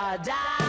da da.